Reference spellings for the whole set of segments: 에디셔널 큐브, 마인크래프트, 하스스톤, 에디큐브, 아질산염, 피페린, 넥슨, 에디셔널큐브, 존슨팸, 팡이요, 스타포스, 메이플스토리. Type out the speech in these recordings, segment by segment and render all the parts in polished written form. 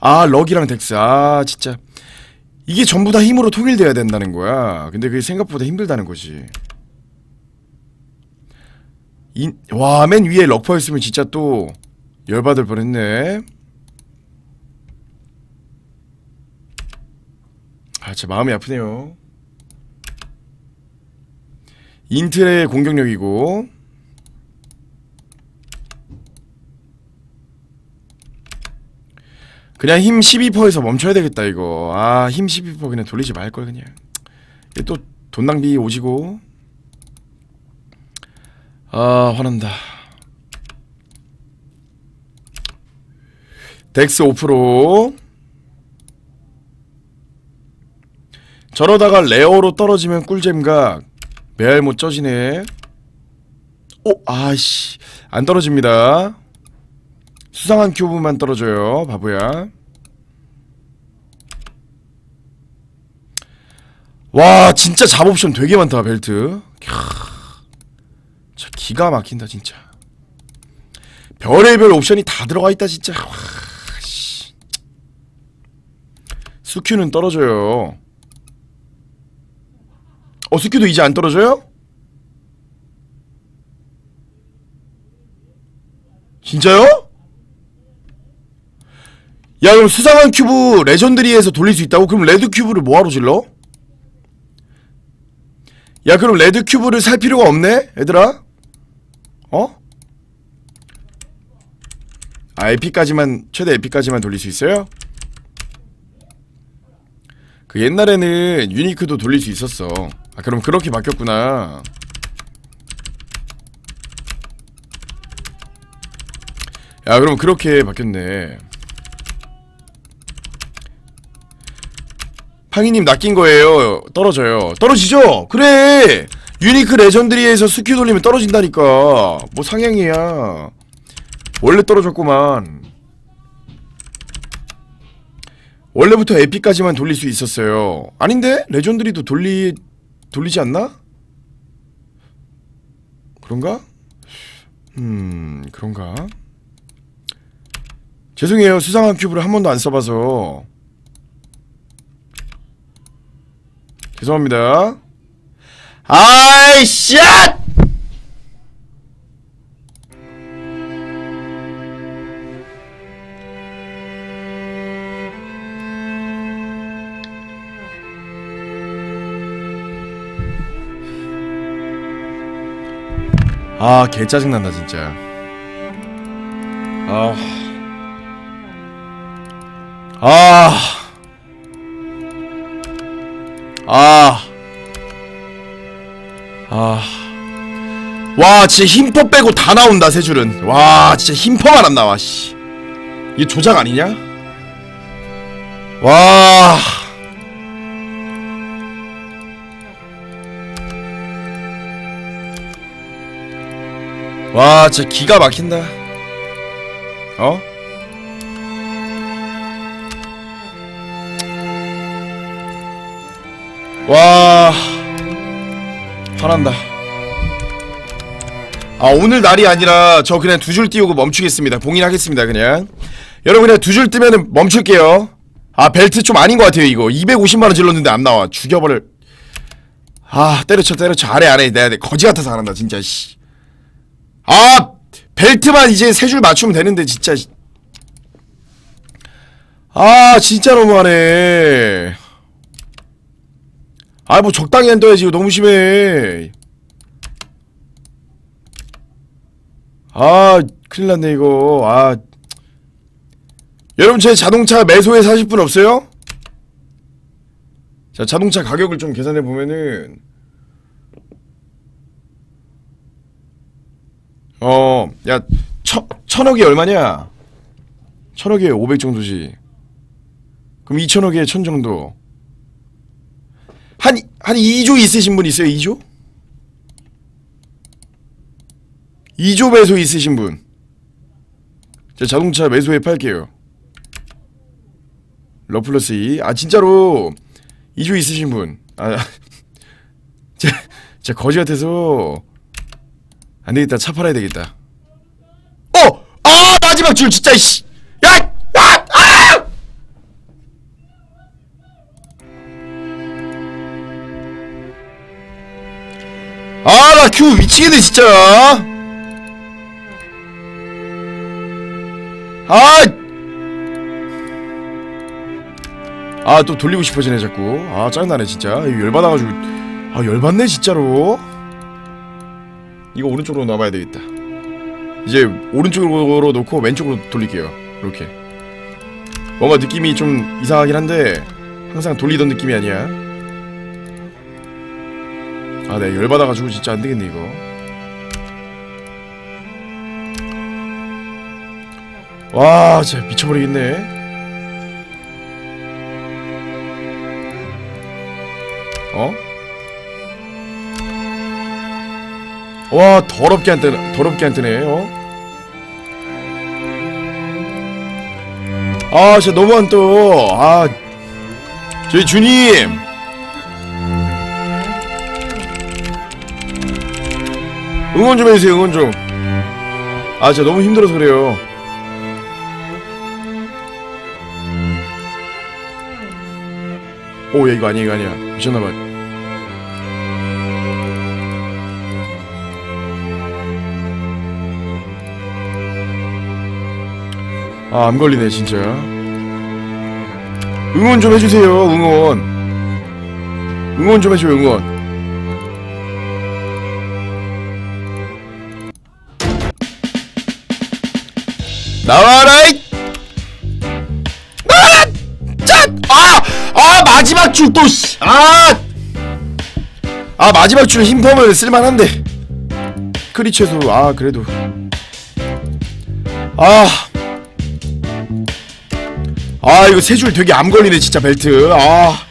아, 럭이랑 덱스. 아, 진짜. 이게 전부 다 힘으로 통일돼야 된다는 거야. 근데 그게 생각보다 힘들다는 거지. 와, 맨 위에 럭퍼였으면 진짜 또 열받을 뻔했네. 아, 진짜 마음이 아프네요. 인트의 공격력이고 그냥 힘 12%에서 멈춰야 되겠다 이거. 아, 힘 12% 그냥 돌리지 말걸 그냥. 이게 또 돈 낭비 오지고. 아, 화난다. 덱스 5%. 저러다가 레어로 떨어지면 꿀잼각. 매알 못 쪄지네. 오, 아씨, 안 떨어집니다. 수상한 큐브만 떨어져요, 바보야. 와, 진짜 잡옵션 되게 많다, 벨트. 캬, 진짜 기가 막힌다, 진짜. 별의별 옵션이 다 들어가 있다, 진짜. 와, 씨. 수큐는 떨어져요. 어, 스큐도 이제 안 떨어져요? 진짜요? 야, 그럼 수상한 큐브 레전드리에서 돌릴 수 있다고? 그럼 레드 큐브를 뭐하러 질러? 야, 그럼 레드 큐브를 살 필요가 없네? 얘들아? 어? 아, 에피까지만, 최대 에피까지만 돌릴 수 있어요? 그 옛날에는 유니크도 돌릴 수 있었어. 아, 그럼 그렇게 바뀌었구나. 야, 그럼 그렇게 바뀌었네. 팡이님 낚인 거예요. 떨어져요. 떨어지죠? 그래! 유니크 레전드리에서 스큐 돌리면 떨어진다니까. 뭐 상향이야. 원래 떨어졌구만. 원래부터 에픽까지만 돌릴 수 있었어요. 아닌데? 레전드리도 돌리지 않나? 그런가? 그런가? 죄송해요. 수상한 큐브를 한 번도 안 써봐서. 죄송합니다. 아이, 샷! 아, 개 짜증난다 진짜. 와, 진짜 힘퍼 빼고 다 나온다. 세 줄은. 와, 진짜 힘퍼만 안 나와. 씨, 이게 조작 아니냐? 와, 와, 진짜 기가 막힌다. 어? 와, 화난다. 아, 오늘 날이 아니라 저 그냥 두 줄 띄우고 멈추겠습니다. 봉인하겠습니다 그냥. 여러분, 그냥 두 줄 뜨면은 멈출게요. 아, 벨트 좀 아닌 것 같아요 이거. 250만원 질렀는데 안 나와. 죽여버려. 아, 때려쳐 때려쳐. 아래 내야 돼. 거지 같아서 안 한다 진짜, 씨. 아, 벨트만 이제 세 줄 맞추면 되는데 진짜. 아, 진짜 너무하네. 아, 뭐 적당히 안둬야지. 이거 너무 심해. 아, 큰일났네 이거. 아, 여러분, 제 자동차 매소에 사실 분 없어요? 자, 자동차 가격을 좀 계산해보면은 야, 1000억이 얼마냐? 1000억에 500 정도지. 그럼 2000억에 1000 정도. 한 2조 있으신 분 있어요? 2조? 2조 배소 있으신 분. 자, 자동차 매소에 팔게요. 러플러스 2. 아, 진짜로 2조 있으신 분. 아, 진짜 거지 같아서 안 되겠다. 차 팔아야 되겠다. 어! 아, 마지막 줄 진짜, 씨. 야! 아! 아! 큐브 미치겠네 진짜. 아, 또 돌리고 싶어지네 자꾸. 아 짜증나네 진짜. 열받아가지고. 아 열받네 진짜로. 이거 오른쪽으로 놔봐야 되겠다. 이제 오른쪽으로 놓고 왼쪽으로 돌릴게요. 이렇게. 뭔가 느낌이 좀 이상하긴 한데 항상 돌리던 느낌이 아니야. 아 네, 열받아가지고 진짜 안되겠네 이거. 와 진짜 미쳐버리겠네. 어? 와 더럽게 안 뜨네. 더럽게 안 뜨네. 어? 아 진짜 너무 안 떠. 아 저희 주님. 응원 좀 해주세요. 응원 좀. 아 진짜 너무 힘들어서 그래요. 오, 야 이거 아니야 이거 아니야. 미쳤나봐. 아, 안 걸리네, 진짜. 응원 좀 해주세요, 응원. 응원 좀 해줘요, 응원. 나와라잇! 나와라! 짠! 아! 아, 마지막 줄 또, 씨! 아! 아, 마지막 줄 힘펌을 쓸만한데. 크리체수, 아, 그래도. 아. 아 이거 세 줄 되게 암 걸리네 진짜 벨트. 아 야,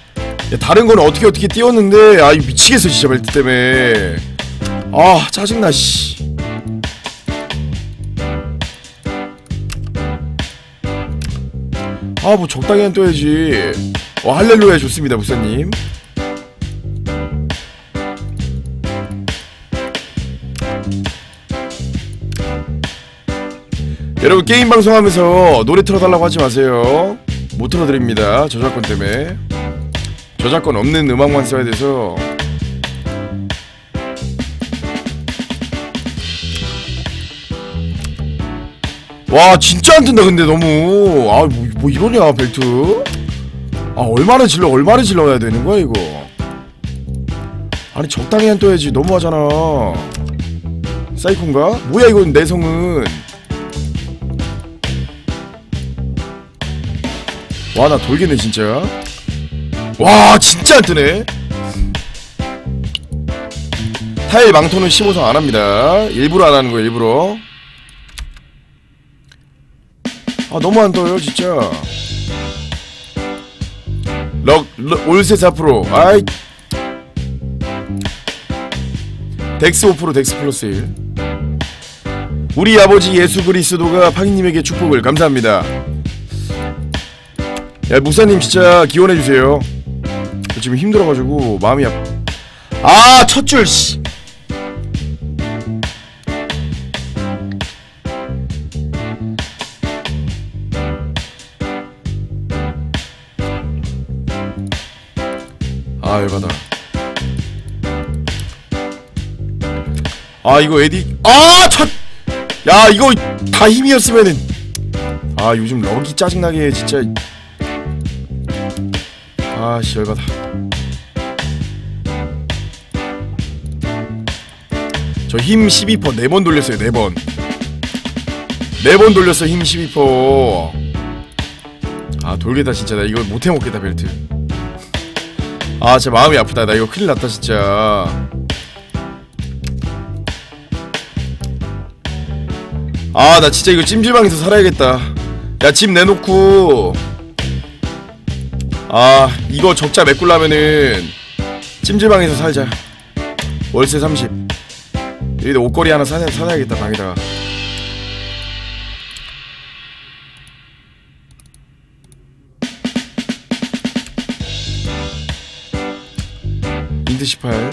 다른 거는 어떻게 띄웠는데. 아 이거 미치겠어 진짜 벨트 때문에. 아 짜증나 씨. 아 뭐 적당히는 떠야지. 와 할렐루야 좋습니다 목사님. 여러분 게임 방송하면서 노래 틀어달라고 하지 마세요. 못 틀어드립니다. 저작권 때문에. 저작권 없는 음악만 써야 돼서. 와 진짜 안 뜬다 근데 너무. 아 뭐 이러냐 벨트. 아 얼마나 질러야 되는 거야 이거. 아니 적당히 안 떠야지. 너무하잖아. 사이콘가? 뭐야 이건 내성은. 와 나 돌겠네 진짜. 와 진짜 안뜨네. 타일 망토는 15성 안합니다. 일부러 안하는거야 일부러. 아 너무 안떠요 진짜. 올세 4% 아이 덱스 5% 덱스 플러스 1. 우리 아버지 예수 그리스도가 팡이님에게 축복을. 감사합니다. 야 목사님 진짜 기원해주세요. 지금 힘들어가지고 마음이 아파. 아 첫줄 씨. 아 열받아. 아 이거 에디. 아 첫. 야 이거 다 힘이었으면은. 아 요즘 럭이 짜증나게 진짜. 아씨 열받아. 저 힘 12% 4번 돌렸어요. 4번 4번 돌렸어 힘 12%. 아 돌겠다 진짜. 나 이거 못해먹겠다 벨트. 아 진짜 마음이 아프다. 나 이거 큰일났다 진짜. 아 나 진짜 이거 찜질방에서 살아야겠다. 야 집 내놓고. 아 이거 적자 메꾸려면은 찜질방에서 살자. 월세 30. 여기다 옷걸이 하나 사놔야겠다 방에다가. 인트 18.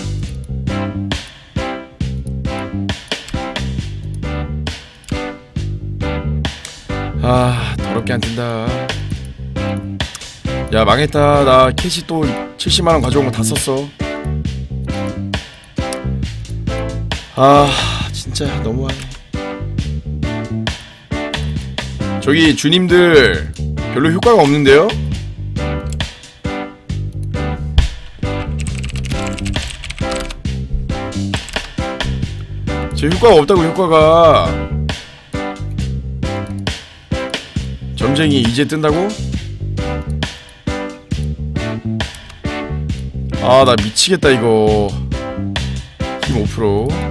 아 더럽게 안 뜬다. 야 망했다. 나 캐시 또 70만원 가져온 거 다 썼어. 아 진짜 너무하네. 저기 주님들 별로 효과가 없는데요? 제 효과가 없다고. 효과가 점쟁이 이제 뜬다고? 아 나 미치겠다 이거. 힘 5%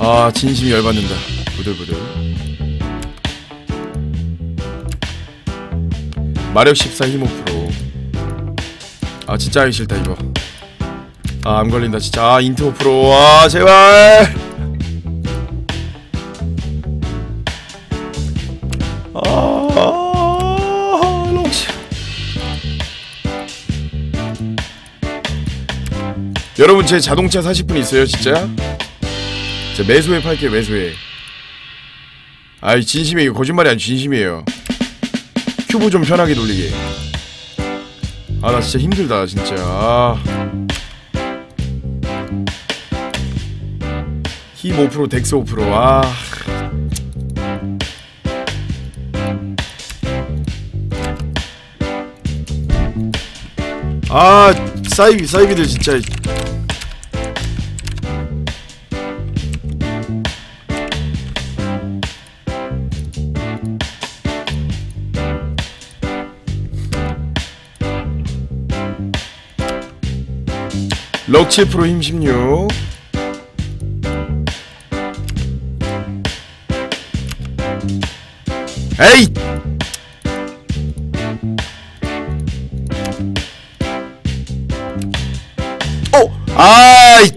아 진심이 열받는다. 부들부들. 마력 14 힘 5% 아 진짜 하기 싫다 이거. 아 안 걸린다 진짜. 아 인트 5% 아 제발. 여러분 제 자동차 40분 있어요 진짜? 제 매수에 팔게요 매수에. 아이 진심이에요. 거짓말이 아니에요. 진심이에요. 큐브 좀 편하게 돌리게. 아 나 진짜 힘들다 진짜. 아. 힘 5% 덱스 5% 아. 아 사이비들 진짜. 럭 7% 힘 16 에이! 오! 아이!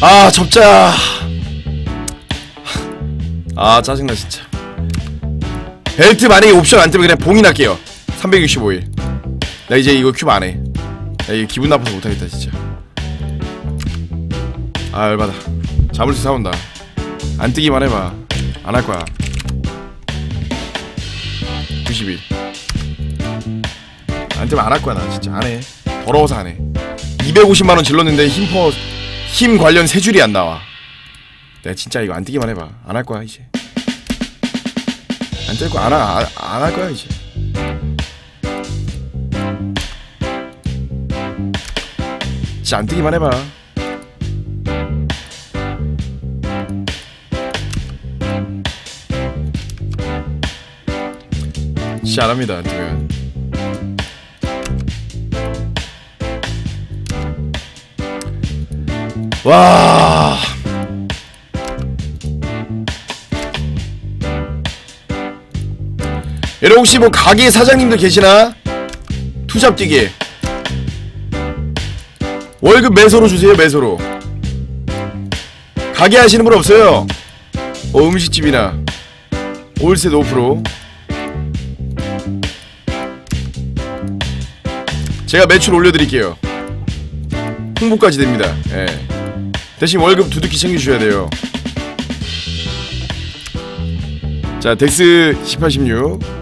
아 접자. 아 짜증나 진짜. 벨트 만약에 옵션 안 뜨면 그냥 봉이 날게요. 365일. 나 이제 이거 큐브 안 해. 나 이거 기분 나빠서 못하겠다 진짜. 아 열받아. 자물쇠 사온다. 안 뜨기만 해봐. 안 할 거야. 90일. 안 뜨면 안 할 거야 나 진짜. 안 해. 더러워서 안 해. 250만원 질렀는데 힘 관련 세 줄이 안 나와. 내가 진짜 이거 안 뜨기만 해봐. 안 할 거야 이제. 안 될 거 안 할 거야 이제. 진짜 안 뜨기만 해봐. 진짜 안 합니다 안 뜨면. 와. 여러분 혹시 뭐 가게 사장님들 계시나? 투잡 뛰게. 월급 매소로 주세요 매소로. 가게 하시는 분 없어요? 음식집이나 월세 5% 제가 매출 올려드릴게요. 홍보까지 됩니다. 예. 대신 월급 두둑히 챙겨주셔야 돼요. 자 덱스 18, 16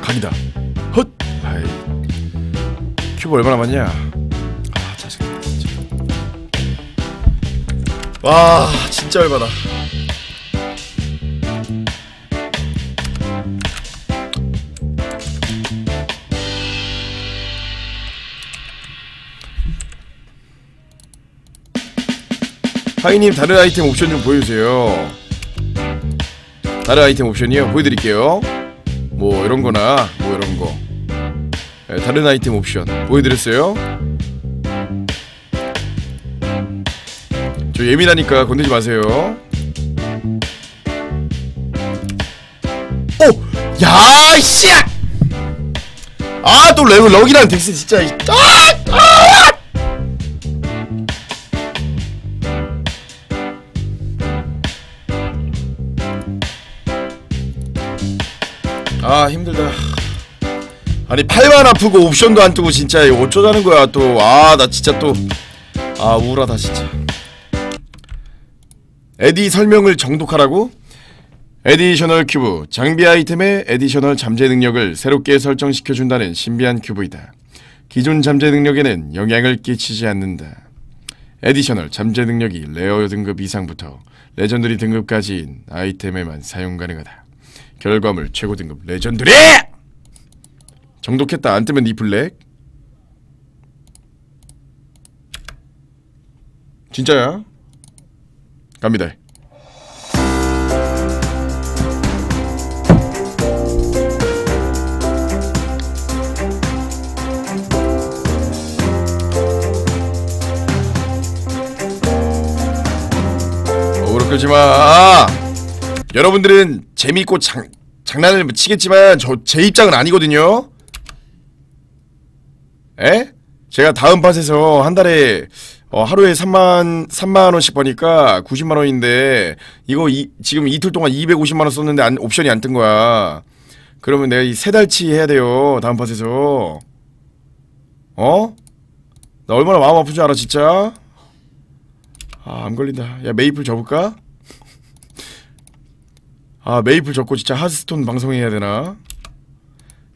각이다. 헛! 아이. 큐브 얼마 남았냐? 아, 짜증나. 진짜. 와, 진짜 열받아. 하이님, 다른 아이템 옵션 좀 보여주세요. 다른 아이템 옵션이요? 보여드릴게요. 뭐 이런거나 뭐 이런거. 네, 다른 아이템 옵션 보여드렸어요. 저 예민하니까 건드리지 마세요. 오! 야! 씨! 아! 또 럭이라는 덱스 진짜. 아 힘들다. 아니 팔만 아프고 옵션도 안 뜨고 진짜 어쩌자는 거야 또. 아 나 진짜 또. 아 우울하다 진짜. 에디 설명을 정독하라고? 에디셔널 큐브, 장비 아이템의 에디셔널 잠재 능력을 새롭게 설정시켜준다는 신비한 큐브이다. 기존 잠재 능력에는 영향을 끼치지 않는다. 에디셔널 잠재 능력이 레어 등급 이상부터 레전드리 등급까지인 아이템에만 사용 가능하다. 결과물 최고 등급 레전드리! 정독했다. 안 뜨면 니 블랙. 진짜야? 갑니다. 어그로 끌지마. 아! 여러분들은 재미있고 장난을 치겠지만 저 제 입장은 아니거든요? 에? 제가 다음 팟에서 한 달에 하루에 3만원씩 버니까 90만원인데 이거 지금 이틀 동안 250만원 썼는데 옵션이 안 뜬거야. 그러면 내가 이 3달치 해야돼요 다음 팟에서. 어? 나 얼마나 마음 아픈 줄 알아 진짜? 아 안걸린다. 야 메이플 접을까? 아 메이플 접고 진짜 하스스톤 방송해야되나?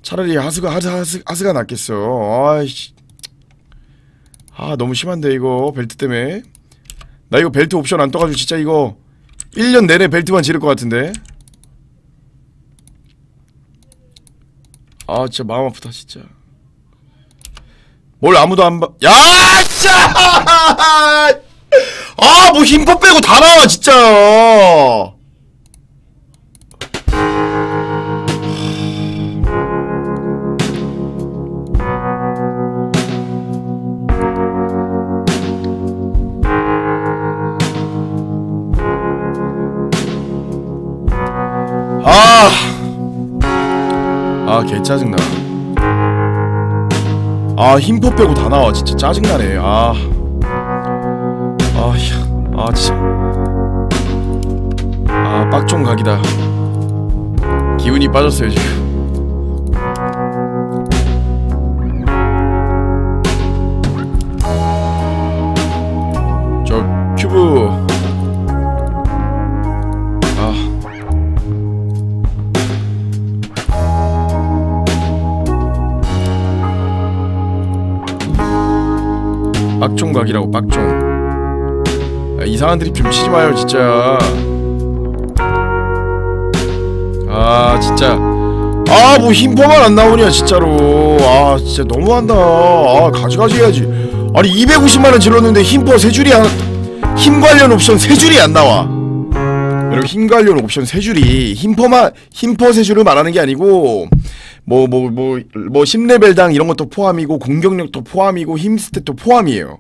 차라리 하스가 낫겠어. 아이씨 아 너무 심한데 이거 벨트 때문에. 나 이거 벨트 옵션 안 떠가지고 진짜 이거 1년 내내 벨트만 지를 것 같은데. 아 진짜 마음 아프다 진짜. 뭘 아무도 안 봐. 야 진짜 아 뭐 힘껏 빼고 다 나와 진짜. 아 개 짜증나. 아 힘포 빼고 다 나와 진짜 짜증나네. 아 진짜 아 빡종 각이다. 기운이 빠졌어요 지금. 저 큐브 빡종각이라고 빡종. 아, 이상한 드립 좀 치지 마요 진짜. 아 진짜 아 뭐 힘포만 안 나오냐 진짜로. 아 진짜 너무한다. 아 가지가지 해야지. 아니 250만원 질렀는데 힘포 세 줄이 안, 힘 관련 옵션 세 줄이 안 나와. 여러분 힘 관련 옵션 세 줄이 힘포 세 줄을 말하는 게 아니고 뭐 10레벨당 이런 것도 포함이고 공격력도 포함이고 힘 스탯도 포함이에요.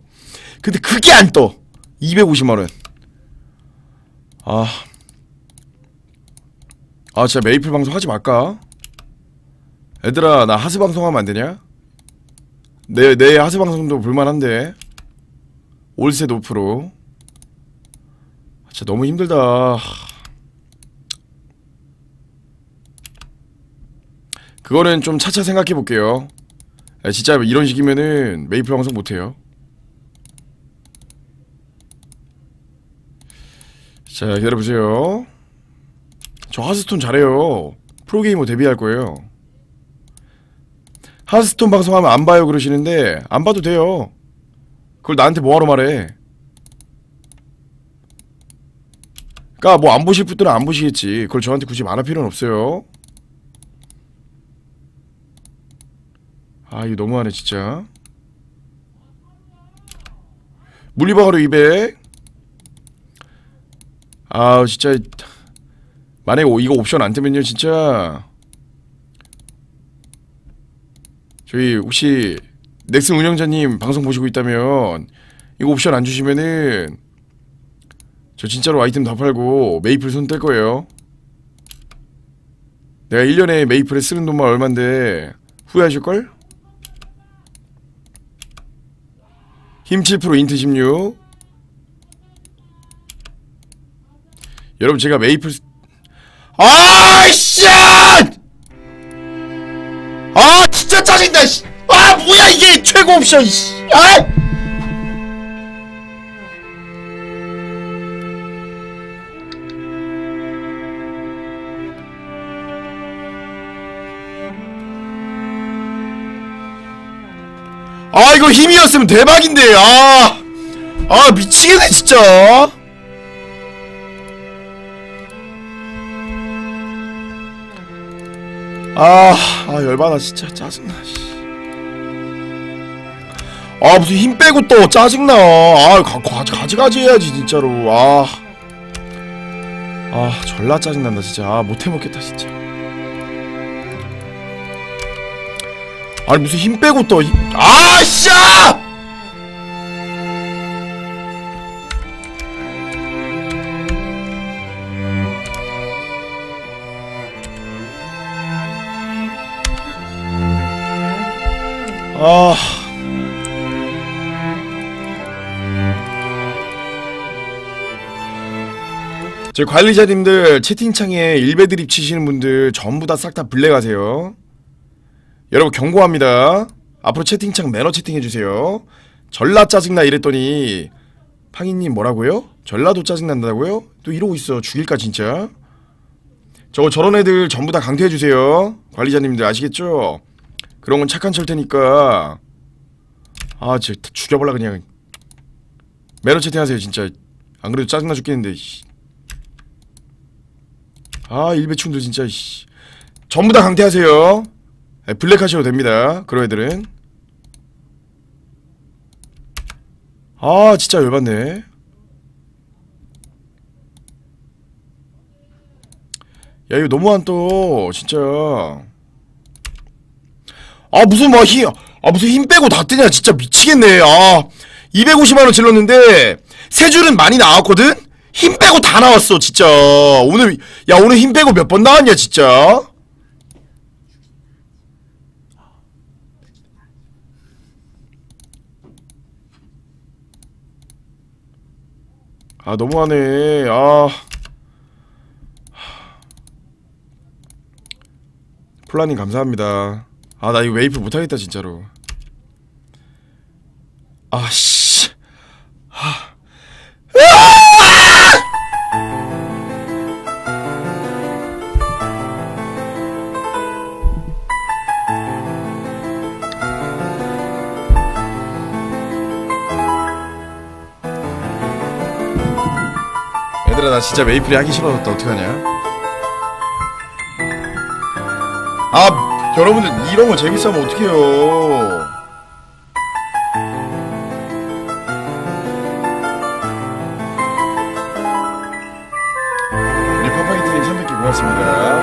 근데 그게 안 떠. 250만원. 아 진짜 메이플 방송 하지 말까? 얘들아 나 하스 방송하면 안 되냐? 내 하스 방송도 볼만한데. 올세 노프로. 진짜 너무 힘들다. 그거는 좀 차차 생각해볼게요. 진짜 이런 식이면은 메이플 방송 못해요. 자 기다려보세요. 저 하스톤 잘해요. 프로게이머 데뷔할 거예요. 하스톤 방송하면 안 봐요 그러시는데 안 봐도 돼요. 그걸 나한테 뭐하러 말해. 그니까 뭐 안 보실 분들은 안 보시겠지. 그걸 저한테 굳이 말할 필요는 없어요. 아 이거 너무하네 진짜. 물리방어로 200. 아 진짜 만약에 이거 옵션 안 뜨면요 진짜. 저희 혹시 넥슨 운영자님 방송 보시고 있다면 이거 옵션 안 주시면은 저 진짜로 아이템 다 팔고 메이플 손 뗄 거예요. 내가 1년에 메이플에 쓰는 돈만 얼만데 후회하실걸? 힘 7% 인트 16. 여러분 제가 메이플 아이씨! 아 진짜 짜증나 씨. 아 뭐야 이게 최고 옵션 씨. 아! 아 이거 힘이었으면 대박인데. 아 미치겠네 진짜. 열받아 진짜. 짜증나. 무슨 힘 빼고 또 짜증나. 가지가지 해야지 진짜로. 졸라 짜증난다 진짜. 못해먹겠다 진짜. 아니 무슨 힘 빼고 또 힘... 아이씨! 저희 관리자님들 채팅창에 일배드립 치시는 분들 전부 다 싹 다 블랙하세요. 여러분 경고합니다. 앞으로 채팅창 매너 채팅해주세요. 전라 짜증나 이랬더니 팡이님 뭐라고요? 전라도 짜증난다고요? 또 이러고 있어. 죽일까 진짜. 저런 애들 전부 다 강퇴해주세요. 관리자님들 아시겠죠? 그런 건 착한 철퇴니까. 진짜 죽여볼라 그냥. 매너 채팅하세요 진짜. 안 그래도 짜증나 죽겠는데. 일배충도 진짜. 전부 다 강퇴하세요. 블랙 하셔도 됩니다. 그런 애들은. 진짜 열받네. 야 이거 너무한 또 진짜. 무슨 막 힘, 무슨 힘 빼고 다 뜨냐 진짜 미치겠네. 250만원 질렀는데 세 줄은 많이 나왔거든? 힘 빼고 다 나왔어 진짜. 오늘 힘 빼고 몇 번 나왔냐 진짜. 너무하네. 플라님 감사합니다. 나 이거 메이플 못하겠다 진짜로. 씨. 얘들아 나 진짜 메이플이 하기 싫어졌다. 어떡하냐. 여러분들 이런거 재밌어하면 어떡해요. 우리 파파이트님 300개 고맙습니다.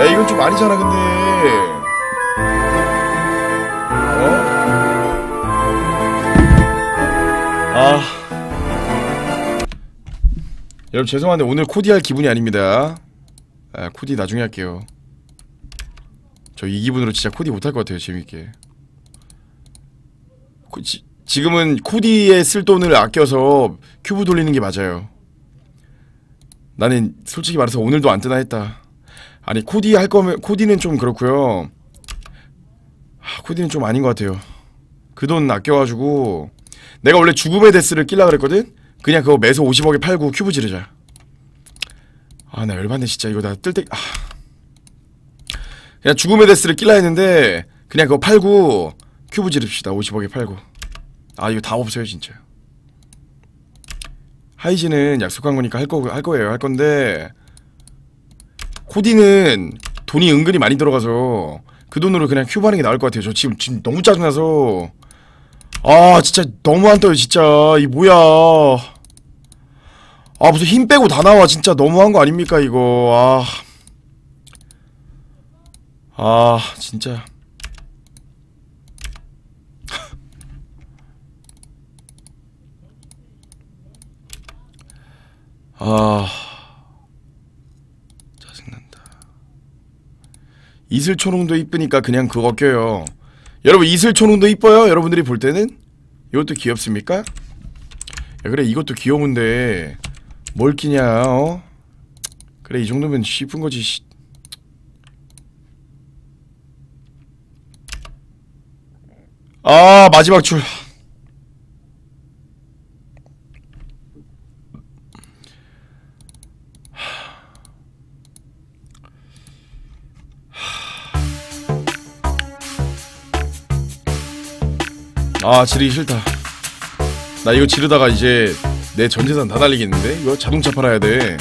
야 이건 좀 아니잖아 근데. 여러분 죄송한데 오늘 코디 할 기분이 아닙니다. 코디 나중에 할게요. 저 이 기분으로 진짜 코디 못할 것 같아요. 재밌게. 지금은 코디에 쓸 돈을 아껴서 큐브 돌리는 게 맞아요. 나는 솔직히 말해서 오늘도 안 뜨나 했다. 아니 코디 할 거면 코디는 좀 그렇고요. 코디는 좀 아닌 것 같아요. 그 돈 아껴가지고 내가 원래 죽음의 데스를 끼려 그랬거든? 그냥 그거 매수 50억에 팔고 큐브 지르자. 나 열받네 진짜. 이거 나 뜰 때 그냥 죽음의 데스를 낄라 했는데 그냥 그거 팔고 큐브 지릅시다. 50억에 팔고. 이거 다 없어요 진짜. 하이지는 약속한 거니까 할 거예요. 할 건데 코디는 돈이 은근히 많이 들어가서 그 돈으로 그냥 큐브 하는 게 나을 것 같아요. 저 지금 너무 짜증나서. 진짜 너무 안 떠요 진짜. 이 뭐야. 무슨 힘 빼고 다 나와 진짜. 너무한 거 아닙니까 이거. 진짜. 짜증난다. 이슬초롱도 이쁘니까 그냥 그거 껴요. 여러분 이슬초롱도 이뻐요? 여러분들이 볼 때는? 이것도 귀엽습니까? 야 그래 이것도 귀여운데 뭘 끼냐. 그래 이 정도면 이쁜 거지. 마지막 줄. 아 지르기 싫다. 나 이거 지르다가 이제 내 전재산 다 날리겠는데? 이거 자동차 팔아야 돼.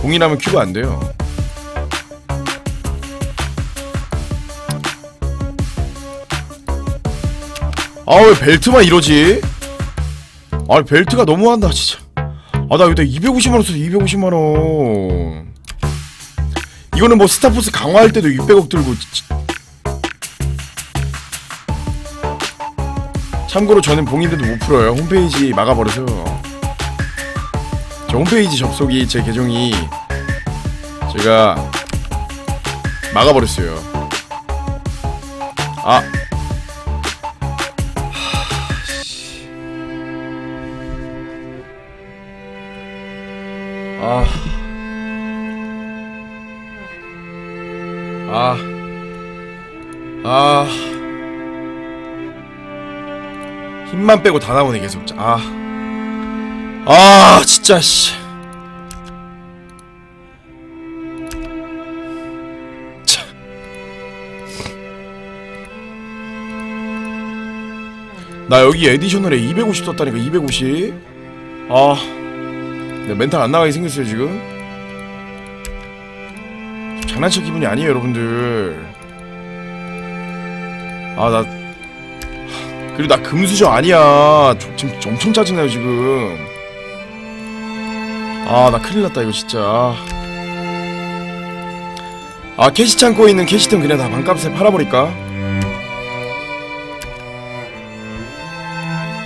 공인하면 큐브 안 돼요. 아 왜 벨트만 이러지? 아 벨트가 너무한다 진짜. 아 나 여기다 250만원 썼어. 250만원 이거는 뭐 스타포스 강화할 때도 600억 들고. 참고로 저는 봉인데도 못 풀어요. 홈페이지 막아버려서. 저 홈페이지 접속이 제 계정이 제가 막아버렸어요. 아 힘만 빼고 다 나오네 계속. 아 진짜 씨. 참. 나 여기 에디셔널에 250 썼다니까. 250. 아 내 멘탈 안 나가게 생겼어요 지금. 장난칠 기분이 아니에요 여러분들. 아 나 그리고 나 금수저 아니야. 지금 엄청 짜증나요 지금. 아 나 큰일났다 이거 진짜. 아 캐시 창고에 있는 캐시템 그냥 다 반값에 팔아버릴까?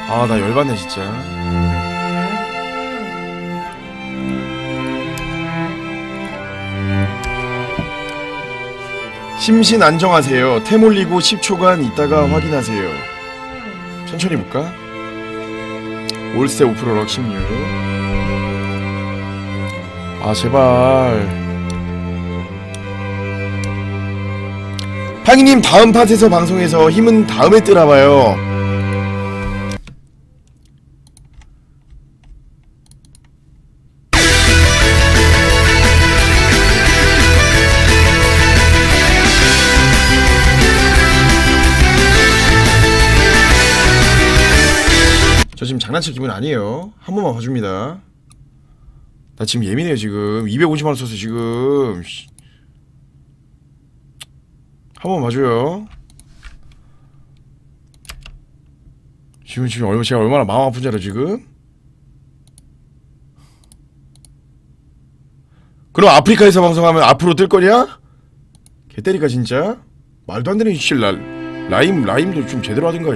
아 나 열받네 진짜. 심신 안정하세요. 태몰리고 10초간 있다가 확인하세요. 천천히 볼까? 월세 5% 럭 16. 아 제발. 팡이님 다음 팟에서 방송해서 힘은 다음에 뜨나봐요. 저 지금 장난칠 기분 아니에요. 한 번만 봐줍니다. 나 지금 예민해요 지금. 250만원 썼어 지금. 한 번만 봐줘요. 지금 얼마, 제가 얼마나 마음 아픈지 알아요 지금? 그럼 아프리카에서 방송하면 앞으로 뜰거냐? 개 때릴까 진짜? 말도 안 되는 씨. 라임도 좀 제대로 하든가.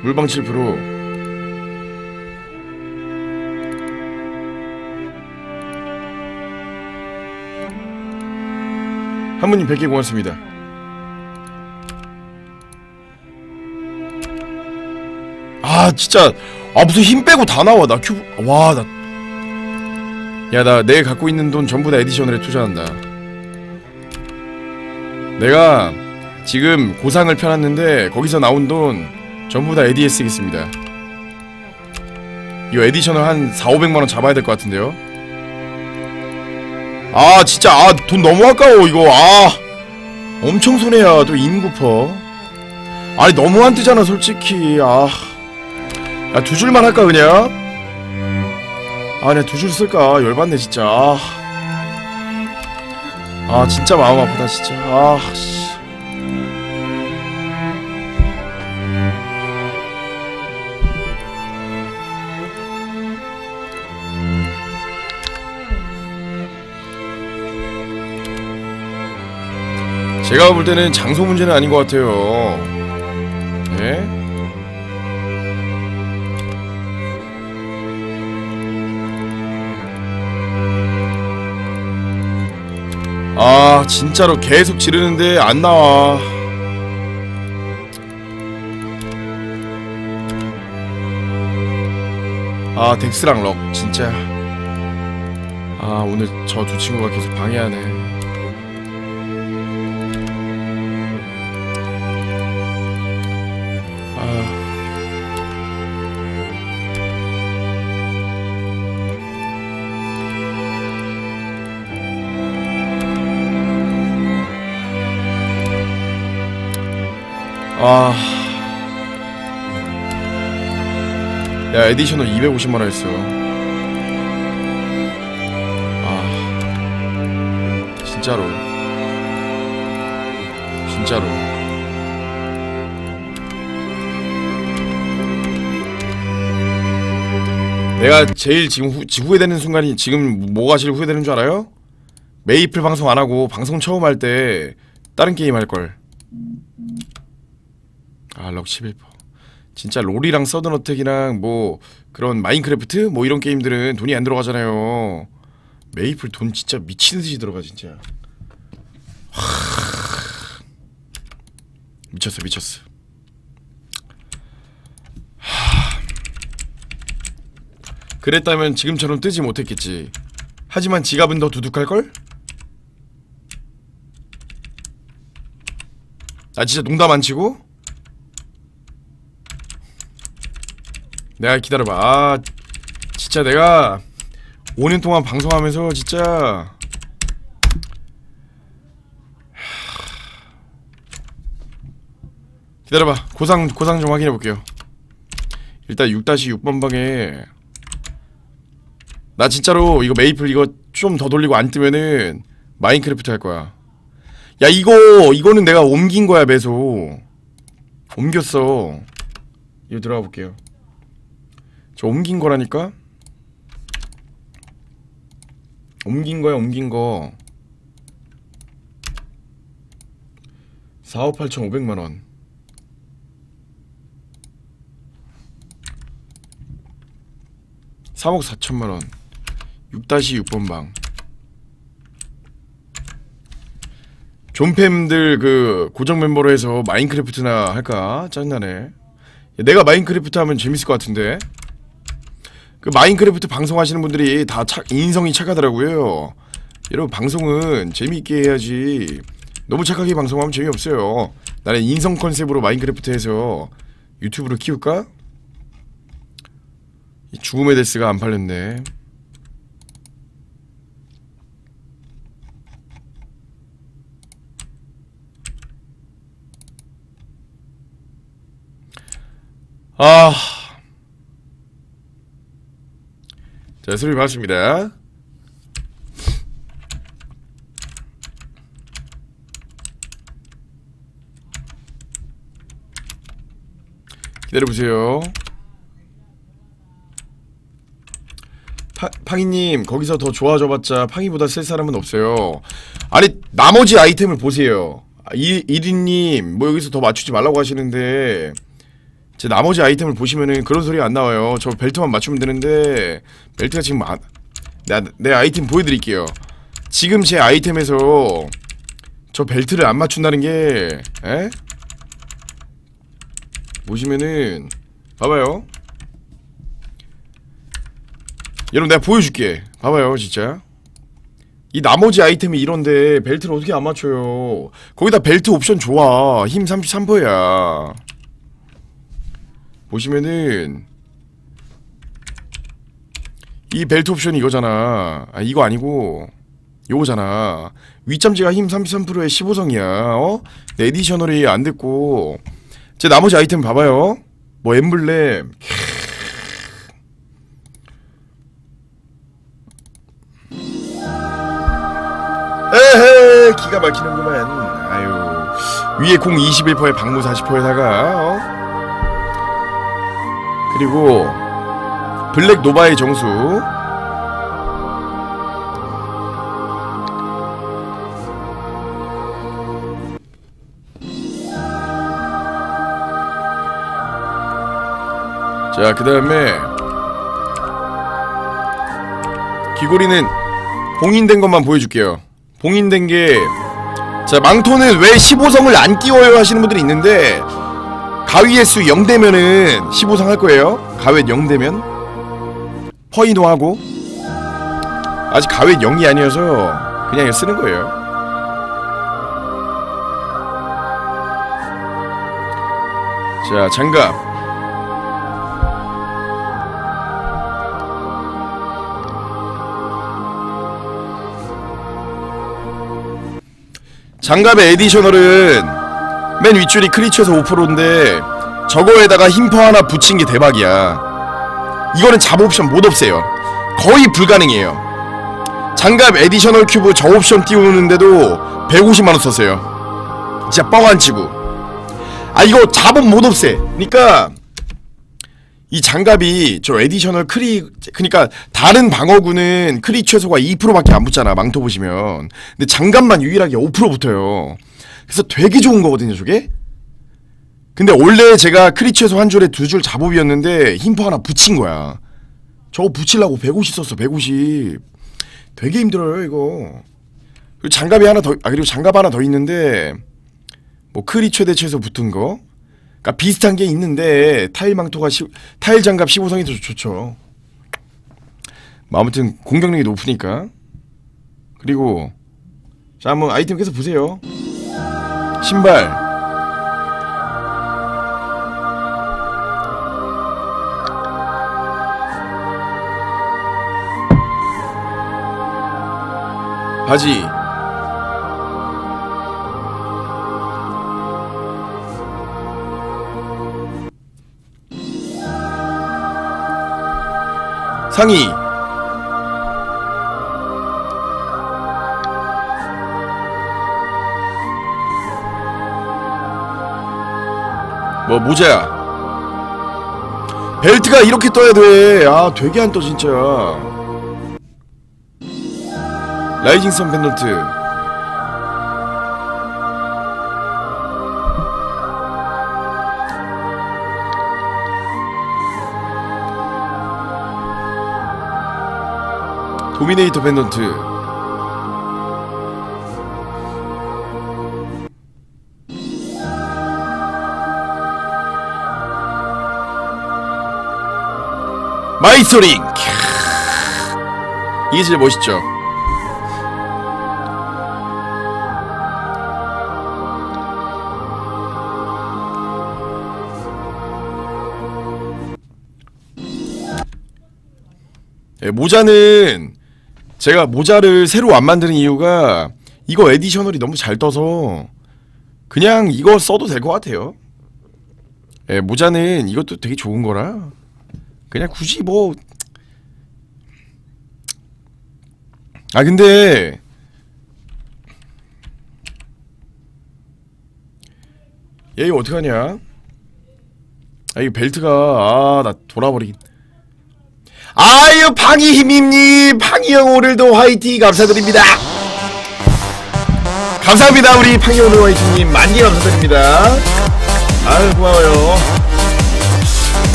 물방 7% 한분님 100개 고맙습니다. 아 진짜. 아 무슨 힘 빼고 다 나와. 나 큐브. 와 나. 야 나 내 갖고 있는 돈 전부 다 에디셔널에 투자한다. 내가 지금 고상을 펴놨는데 거기서 나온 돈 전부 다 에디에 쓰겠습니다. 이거 에디셔널 한 4,500만원 잡아야 될 것 같은데요? 아 진짜. 아 돈 너무 아까워 이거. 아 엄청 손해야. 또 인구퍼. 아니 너무 안 뜨잖아 솔직히. 아 야 두 줄만 할까 그냥? 아 그냥 두 줄 쓸까? 열받네 진짜. 아 진짜 마음 아프다 진짜. 아 씨. 제가 볼 때는 장소 문제는 아닌 것 같아요. 예? 아, 진짜로 계속 지르는데 안 나와. 아, 덱스랑 럭, 진짜. 아, 오늘 저 두 친구가 계속 방해하네. 아... 야, 에디셔널 250만원 했어요. 아... 진짜로 진짜로 내가 제일 지금 후회되는 순간이 지금 뭐가 제일 후회되는 줄 알아요? 메이플 방송 안하고 방송 처음 할 때 다른 게임 할걸. 아, 럭 11%. 진짜 롤이랑 서든어택이랑 뭐 그런 마인크래프트? 뭐 이런 게임들은 돈이 안 들어가잖아요. 메이플 돈 진짜 미친듯이 들어가 진짜. 하... 미쳤어 미쳤어. 하... 그랬다면 지금처럼 뜨지 못했겠지. 하지만 지갑은 더 두둑할걸? 아 진짜 농담 안 치고? 내가 기다려봐. 아 진짜 내가 5년 동안 방송하면서 진짜 기다려봐. 고상 좀 확인해볼게요. 일단 6-6번 방에 나 진짜로 이거 메이플 이거 좀 더 돌리고 안 뜨면은 마인크래프트 할 거야. 야 이거는 내가 옮긴 거야. 매소 옮겼어. 이거 들어가 볼게요. 저 옮긴 거라니까? 옮긴 거야, 옮긴 거. 4억 8,500만원. $3억 4천만원. 6-6번 방. 존팸들 그 고정 멤버로 해서 마인크래프트나 할까? 짜증나네. 내가 마인크래프트 하면 재밌을 것 같은데? 그 마인크래프트 방송하시는 분들이 다 인성이 착하더라고요. 여러분 방송은 재미있게 해야지 너무 착하게 방송하면 재미없어요. 나는 인성 컨셉으로 마인크래프트 해서 유튜브로 키울까? 이 죽음의 데스가 안 팔렸네. 아... 자, 수리 반갑습니다. 기다려보세요. 팡이님, 거기서 더 좋아져봤자 팡이보다 셀 사람은 없어요. 아니, 나머지 아이템을 보세요. 이리님, 뭐 여기서 더 맞추지 말라고 하시는데 제 나머지 아이템을 보시면은 그런 소리가 안 나와요. 저 벨트만 맞추면 되는데 벨트가 지금 안... 내 아이템 보여드릴게요. 지금 제 아이템에서 저 벨트를 안 맞춘다는 게... 에? 보시면은... 봐봐요. 여러분 내가 보여줄게. 봐봐요 진짜. 이 나머지 아이템이 이런데 벨트를 어떻게 안 맞춰요. 거기다 벨트 옵션 좋아. 힘 33%야. 보시면은 이 벨트 옵션이 이거잖아. 아 이거 아니고 요거잖아. 윗잠재가 힘 33%에 15성이야 어? 에디셔널이 안됐고 제 나머지 아이템 봐봐요. 뭐 엠블렘 에헤 기가 막히는구만. 아유 위에 공 21%에 방무 40%에다가 어? 그리고 블랙 노바의 정수 자 그 다음에 귀고리는 봉인된 것만 보여줄게요. 봉인된게 자 망토는 왜 15성을 안 끼워요 하시는 분들이 있는데 가위 횟수 0되면은 15성 할거예요. 가위 0되면 퍼이노하고 아직 가위 0이 아니어서 그냥 쓰는거예요. 자 장갑 장갑의 에디셔널은 맨 윗줄이 크리처에서 5%인데 저거에다가 힘퍼 하나 붙인 게 대박이야. 이거는 잡 옵션 못 없애요. 거의 불가능해요. 장갑 에디셔널 큐브 저 옵션 띄우는데도 150만원 썼어요. 진짜 뻥 안 치고. 아 이거 잡은 못 없애. 그니까 이 장갑이 저 에디셔널 크리, 그니까 다른 방어구는 크리 최소가 2%밖에 안 붙잖아, 망토 보시면. 근데 장갑만 유일하게 5% 붙어요. 그래서 되게 좋은 거거든요 저게. 근데 원래 제가 크리 최소 한 줄에 두 줄 잡업이었는데 힘퍼 하나 붙인 거야. 저거 붙이려고 150 썼어. 150 되게 힘들어요 이거. 그리고 장갑이 하나 더, 아 그리고 장갑 하나 더 있는데 뭐 크리 최대 최소 붙은 거, 그니까 비슷한 게 있는데 타일 망토가 타일 장갑 15성이 더 좋죠. 뭐 아무튼 공격력이 높으니까. 그리고 자 한번 아이템 계속 보세요. 신발. 바지. 상의. 뭐 모자. 벨트가 이렇게 떠야 돼. 아 되게 안 떠 진짜. 라이징 선 펜던트. 도미네이터 펜던트. 마이스토링! 이게 제일 멋있죠. 예, 모자는 제가 모자를 새로 안 만드는 이유가 이거 에디셔널이 너무 잘 떠서 그냥 이거 써도 될 것 같아요. 예, 모자는 이것도 되게 좋은 거라 그냥 굳이 뭐. 아 근데 얘 이거 어떡하냐. 아 이거 벨트가, 아 나 돌아버리긴. 아유 팡이 힘입니. 팡이 형 오늘도 화이팅 감사드립니다. 감사합니다. 우리 팡이 오늘 화이팅님 만개 감사드립니다. 아유 고마워요.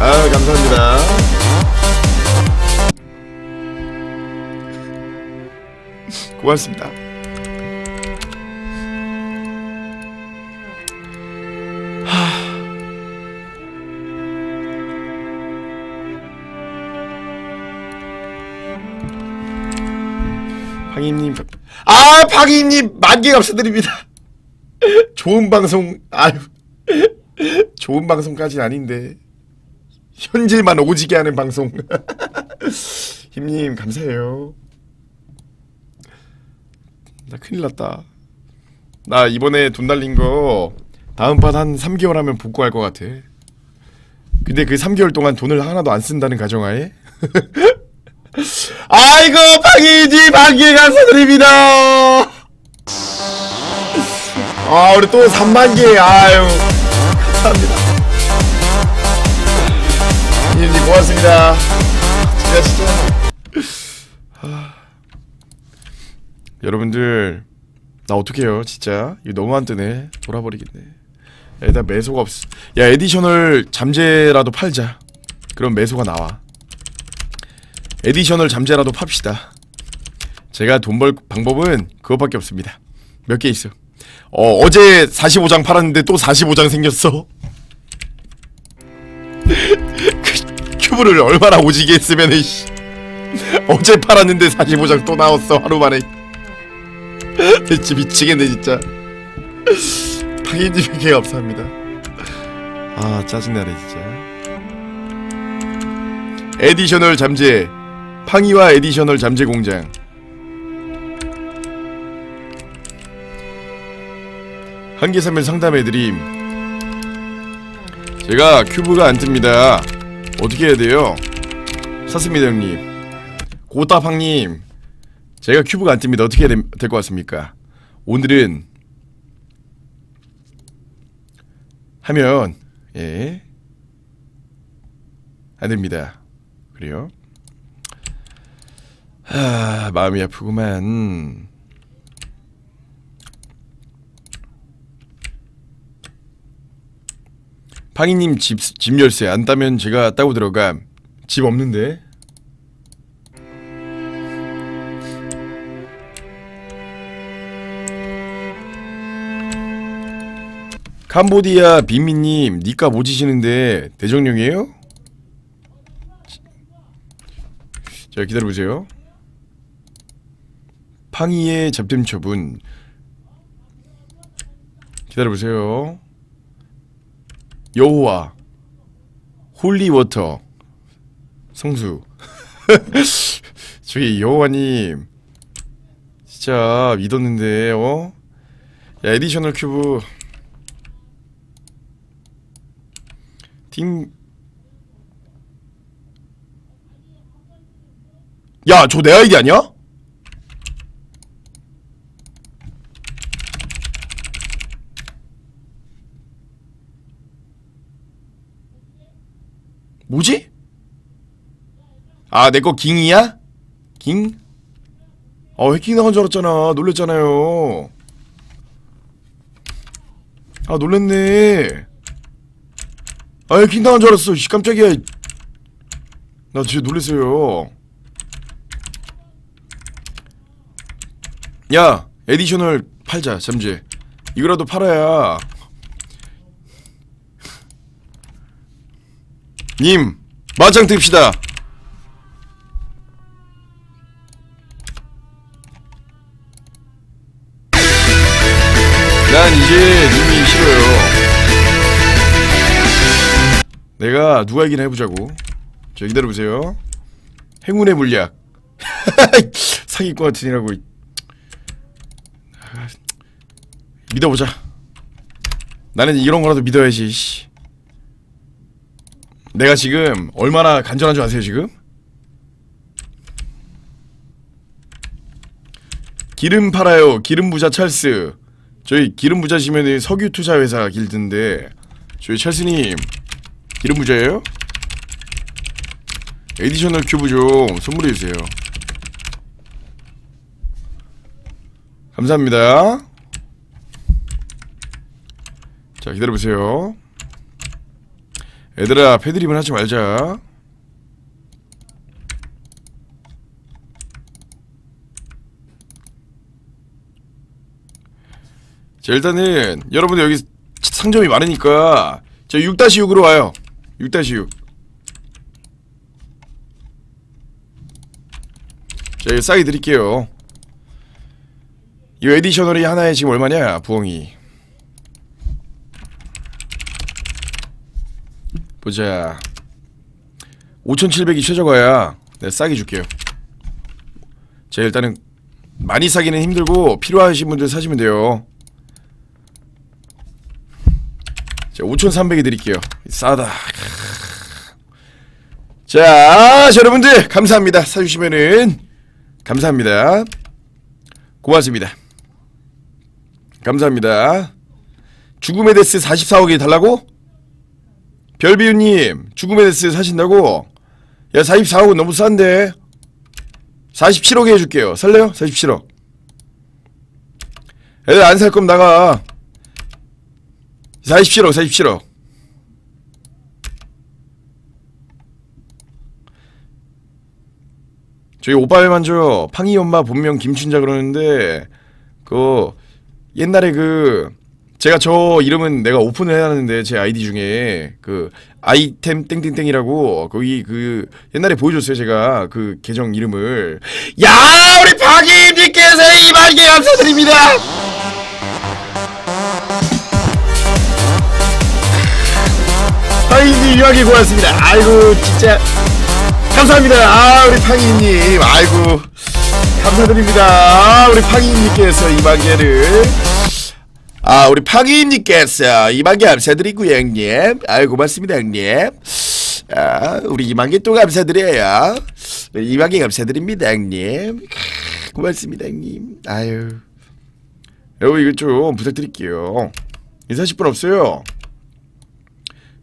아유 감사합니다. 고맙습니다. 팡이님, 아 팡이님 만개 감사드립니다. 좋은 방송, 아유 좋은 방송까지는 아닌데. 현질만 오지게 하는 방송. 힘님 감사해요. 나 큰일났다. 나 이번에 돈 날린거 다음판 한 3개월 하면 복구할 것 같아. 근데 그 3개월 동안 돈을 하나도 안 쓴다는 가정하에. 아이고 방이지 방기 감사드립니다. 아 우리 또 3만개. 아유 감사합니다. 님님 고맙습니다. 진짜 진짜. 여러분들 나 어떡해요 진짜. 이거 너무 안 뜨네. 돌아버리겠네. 야, 일단 매소가 없어. 야 에디셔널 잠재라도 팔자. 그럼 매소가 나와. 에디셔널 잠재라도 팝시다. 제가 돈 벌 방법은 그것밖에 없습니다. 몇 개 있어. 어제 45장 팔았는데 또 45장 생겼어. 큐브를 얼마나 오지게 했으면 이씨. 어제 팔았는데 45장 또 나왔어 하루만에. 진짜 미치겠네 진짜. 팡이님에게 감사합니다. 아 짜증나네 진짜. 에디셔널 잠재. 팡이와 에디셔널 잠재 공장. 한계사면 상담해드림. 제가 큐브가 안 뜹니다. 어떻게 해야 돼요? 샀습니다 형님. 고따팡님, 제가 큐브가 안 뜹니다. 어떻게 해야 될 것 같습니까? 오늘은 하면 예 안됩니다. 그래요? 하... 마음이 아프구만. 팡이님 집 열쇠 안 따면 제가 따고 들어감. 집 없는데? 캄보디아 빈미님, 니까 뭐 지시는데 대정령이에요? 자, 기다려보세요. 팡이의 잡됨 처분. 기다려보세요. 여호와 홀리워터 성수. 저기 여호와님 진짜 믿었는데 어? 야, 에디셔널 큐브 팀... 야, 저 내 아이디 아니야? 뭐지? 아, 내 거 깅이야? 깅? 아, 해킹 나간 줄 알았잖아. 놀랬잖아요. 아, 놀랬네. 아, 해킹 나간 줄 알았어. 씨, 깜짝이야. 나 진짜 놀랬어요. 야, 에디셔널 팔자, 잠재. 이거라도 팔아야. 님, 마장 듭시다. 난 이제 님이 싫어요. 내가 누가 이기나 해보자고. 저 기다려보세요. 행운의 물약. 사기꾼 같으니라고. 믿어보자. 나는 이런 거라도 믿어야지. 내가 지금 얼마나 간절한 줄 아세요 지금? 기름 팔아요. 기름부자 찰스. 저희 기름부자시면 석유투자회사 길드인데, 저희 찰스님 기름부자예요? 에디셔널 큐브 좀 선물해주세요. 감사합니다. 자, 기다려보세요. 얘들아, 패드립은 하지 말자. 자, 일단은 여러분들 여기 상점이 많으니까 자, 6-6으로 와요. 6-6. 자, 여기 싸게 드릴게요. 이 에디셔널이 하나에 지금 얼마냐? 부엉이 보자. 5,700이 최저가야. 네, 싸게 줄게요. 자, 일단은 많이 사기는 힘들고 필요하신 분들 사시면 돼요. 자, 5,300이 드릴게요. 싸다. 자, 여러분들 감사합니다. 사주시면은 감사합니다. 고맙습니다. 감사합니다. 죽음의 데스 44억이 달라고? 별비유님, 죽음의 데스 사신다고? 야, 44억은 너무 싼데. 47억에 해줄게요. 살래요? 47억. 애들 안 살 거면 나가. 47억, 47억. 저희 오빠에만 줘. 팡이 엄마 본명 김춘자 그러는데, 그, 옛날에 그, 제가 저 이름은 내가 오픈을 해놨는데 제 아이디 중에 그 아이템 땡땡땡이라고 거기 그 옛날에 보여줬어요. 제가 그 계정 이름을. 야, 우리 박이님께서 2만개 감사드립니다. 박이님 2만개 고맙습니다. 아이고 진짜 감사합니다. 아, 우리 박이님 아이고 감사드립니다. 아, 우리 박이님께서 2만개를 아, 우리 팡이님께서 2만개 감사드리고요, 형님. 아유, 고맙습니다, 형님. 아, 우리 2만개 또 감사드려요. 2만개 감사드립니다, 형님. 고맙습니다, 형님. 아유. 여러분, 이거 좀 부탁드릴게요. 인사하실 분 없어요?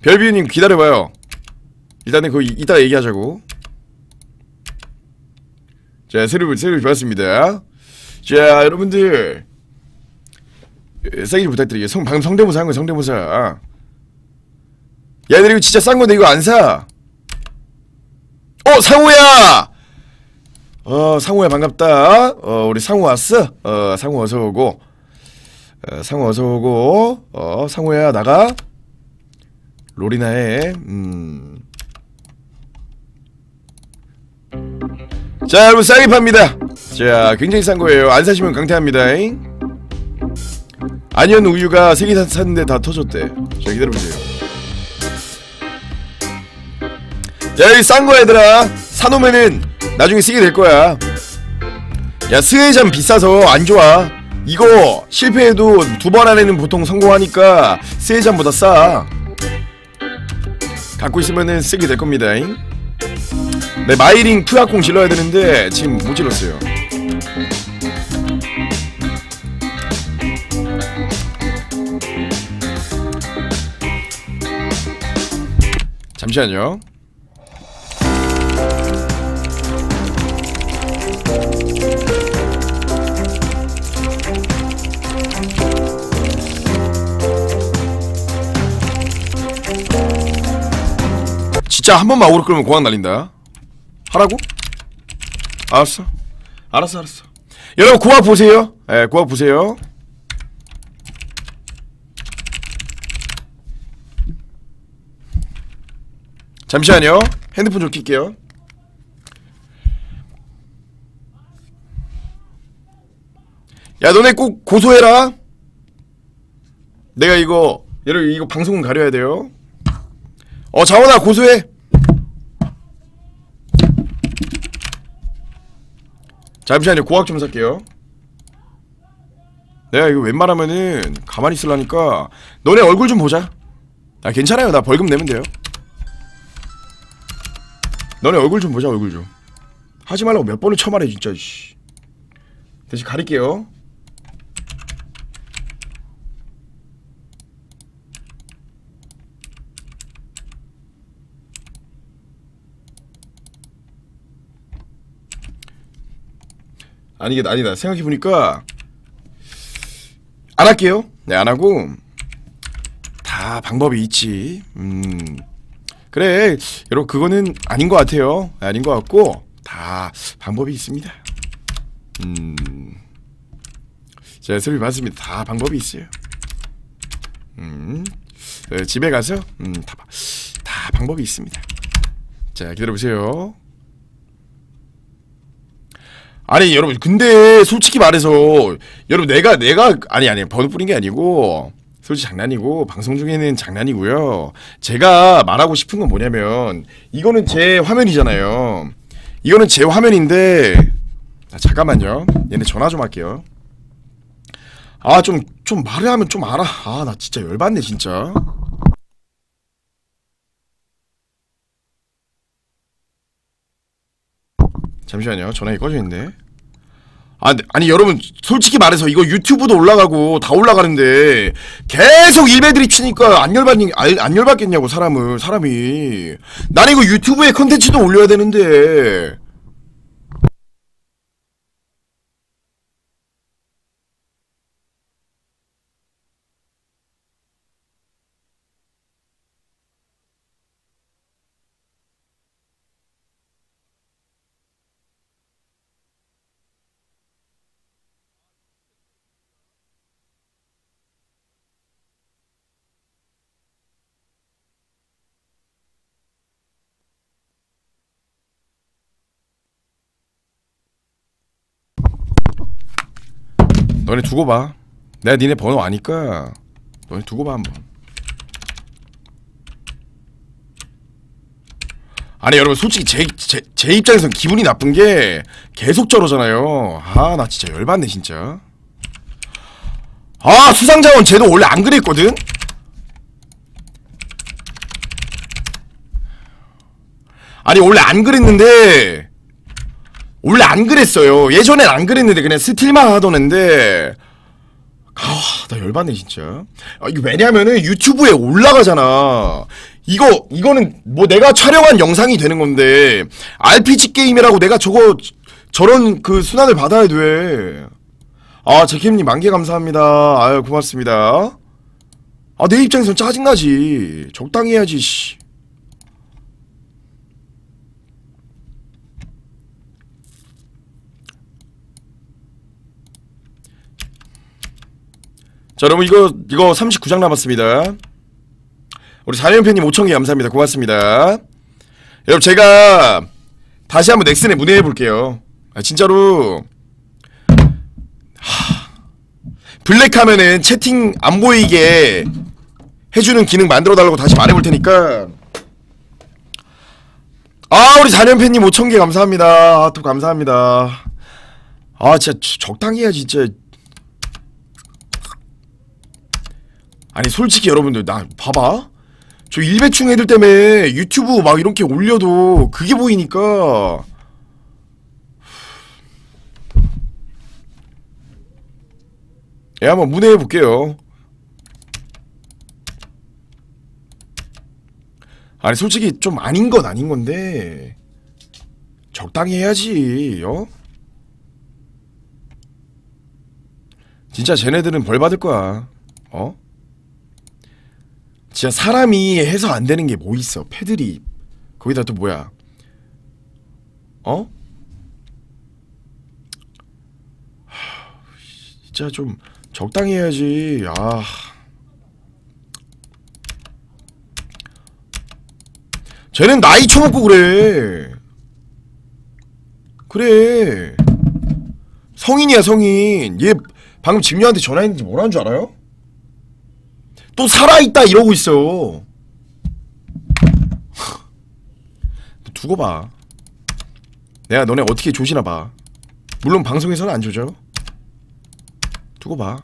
별비유님, 기다려봐요. 일단은 그거 이따 얘기하자고. 자, 새로분 좋았습니다. 자, 여러분들. 싸게 좀 부탁드릴게요. 성대모사 한 거야, 성대모사. 얘들 이거 진짜 싼 건데 이거 안 사. 어, 상호야! 상호야, 반갑다. 우리 상호 왔어? 상호 어서 오고. 상호 어서 오고. 상호야, 나가. 롤이나 해. 자, 여러분, 싸게 팝니다. 자, 굉장히 싼 거예요. 안 사시면 강퇴합니다잉. 안현 우유가 3개 샀는데 다 터졌대. 자, 기다려보세요. 야, 여기 싼 거야, 얘들아. 사놓으면은 나중에 쓰게 될 거야. 야, 스웨이잠 비싸서 안 좋아. 이거 실패해도 2번 안에는 보통 성공하니까 스웨이잠보다 싸. 갖고 있으면은 쓰게 될 겁니다. 잉? 네, 마이링 푸아콩 질러야 되는데 지금 못 질렀어요. 잠시만요. 진짜 한 번만 오르 그러면 공항 날린다. 하라고? 알았어. 알았어, 알았어. 여러분, 고압 보세요. 예, 고압 보세요. 잠시만요. 핸드폰 좀 켤게요. 야, 너네 꼭 고소해라. 내가 이거, 여러분, 이거 방송은 가려야 돼요. 자원아, 고소해. 잠시만요. 고학 좀 살게요. 내가 이거 웬만하면은 가만히 있으려니까 너네 얼굴 좀 보자. 아, 괜찮아요. 나 벌금 내면 돼요. 너네 얼굴 좀 보자, 얼굴 좀. 하지 말라고 몇 번을 쳐말해, 진짜, 씨. 대신 가릴게요. 아니, 이게 아니다. 생각해보니까, 안 할게요. 네, 안 하고, 다 방법이 있지. 그래, 여러분, 그거는 아닌 것 같아요. 아닌 것 같고, 다 방법이 있습니다. 제 소리 맞습니다. 다 방법이 있어요. 네, 집에 가서, 다 방법이 있습니다. 자, 기다려보세요. 아니, 여러분, 근데, 솔직히 말해서, 여러분, 아니, 번호 뿌린 게 아니고, 솔직히 장난이고 방송 중에는 장난이고요. 제가 말하고 싶은 건 뭐냐면 이거는 제 화면이잖아요. 이거는 제 화면인데 잠깐만요. 얘네 전화 좀 할게요. 아, 좀 말을 하면 좀 알아. 아, 나 진짜 열받네 진짜. 잠시만요. 전화기 꺼져 있네. 아니 여러분, 솔직히 말해서 이거 유튜브도 올라가고 다 올라가는데 계속 일배들이 치니까 안 열받겠냐고. 사람이 난 이거 유튜브에 컨텐츠도 올려야 되는데. 너네 두고 봐. 내가 니네 번호 아니까 너네 두고 봐 한번. 아니 여러분, 솔직히 제 입장에선 기분이 나쁜 게 계속 저러잖아요. 아, 나 진짜 열받네 진짜. 아, 수상자원 쟤도 원래 안 그랬거든? 아니, 원래 안 그랬는데, 원래 안 그랬어요. 예전엔 안 그랬는데, 그냥 스틸만 하던 앤데, 아, 나 열받네, 진짜. 아, 이게 왜냐면은 유튜브에 올라가잖아. 이거는 뭐 내가 촬영한 영상이 되는 건데, RPG 게임이라고 내가 저런 그 순환을 받아야 돼. 아, 제킴님 10,000개 감사합니다. 아유, 고맙습니다. 아, 내 입장에선 짜증나지. 적당히 해야지, 씨. 자, 여러분, 이거 39장 남았습니다. 우리 자연편님 5,000개 감사합니다. 고맙습니다. 여러분, 제가 다시 한번 넥슨에 문의해볼게요. 아, 진짜로. 하... 블랙하면은 채팅 안 보이게 해주는 기능 만들어달라고 다시 말해볼테니까. 아, 우리 자연편님 5,000개 감사합니다. 아, 또 감사합니다. 아, 진짜 적당히 해야지, 진짜. 아니, 솔직히 여러분들, 나 봐봐. 저 일배충 애들 때문에 유튜브 막 이렇게 올려도 그게 보이니까. 예, 한번 문의해볼게요. 아니, 솔직히 좀 아닌 건 아닌 건데 적당히 해야지. 어? 진짜 쟤네들은 벌 받을 거야. 어? 진짜 사람이 해서 안 되는 게 뭐 있어? 패드립. 거기다 또 뭐야? 어? 하, 진짜 좀 적당히 해야지. 아. 쟤는 나이 처먹고 그래. 그래. 성인이야, 성인. 얘 방금 집녀한테 전화했는지 뭐라는 줄 알아요? 또 살아있다 이러고 있어. 두고 봐. 내가 너네 어떻게 조시나 봐. 물론 방송에서는 안 조져. 두고 봐.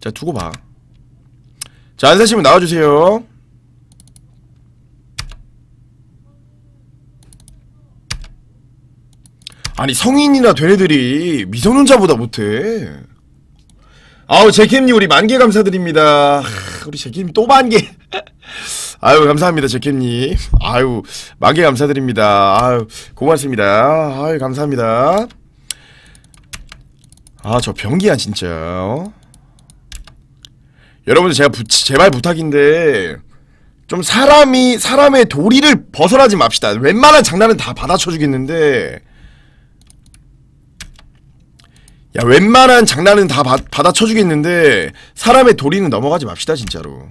자, 두고 봐. 자, 안 사시면 나와주세요. 아니, 성인이나 된 애들이 미성년자보다 못해. 아우, 제캠님 우리 10,000개 감사드립니다. 우리 제캠님 또 10,000개. 아유, 감사합니다, 제캠님. 아유, 10,000개 감사드립니다. 아유, 고맙습니다. 아유, 감사합니다. 아, 저 병기야, 진짜. 어? 여러분들, 제가 제발 부탁인데, 좀 사람의 도리를 벗어나지 맙시다. 웬만한 장난은 다 받아쳐주겠는데, 야, 웬만한 장난은 다 받아쳐주겠는데 사람의 도리는 넘어가지 맙시다, 진짜로.